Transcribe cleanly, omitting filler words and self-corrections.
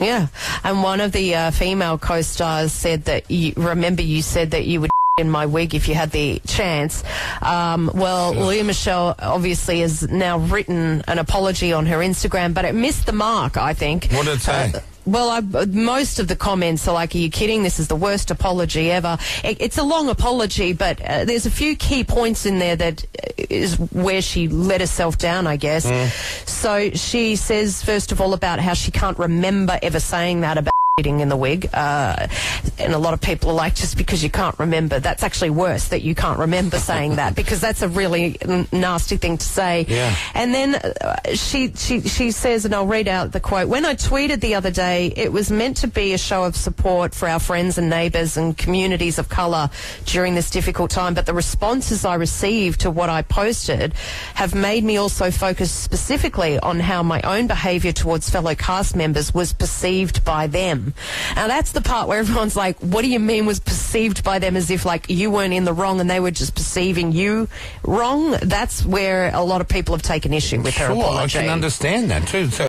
Yeah. And one of the female co-stars said that, you said that you would in my wig if you had the chance. Well, yeah. Lea Michele obviously has now written an apology on her Instagram, but it missed the mark, I think. What did it say? Well, most of the comments are like, are you kidding? This is the worst apology ever. It's a long apology, but there's a few key points in there that is where she let herself down, I guess. Mm. So she says, first of all, about how she can't remember ever saying that about in the wig, and a lot of people are like, just because you can't remember, that's actually worse that you can't remember saying that, because that's a really nasty thing to say. Yeah. And then she says, and I'll read out the quote, "When I tweeted the other day, it was meant to be a show of support for our friends and neighbours and communities of colour during this difficult time, but the responses I received to what I posted have made me also focus specifically on how my own behaviour towards fellow cast members was perceived by them." Now that's the part where everyone's like, what do you mean was perceived by them, as if like you weren't in the wrong and they were just perceiving you wrong? That's where a lot of people have taken issue with her apology. I can understand that too. So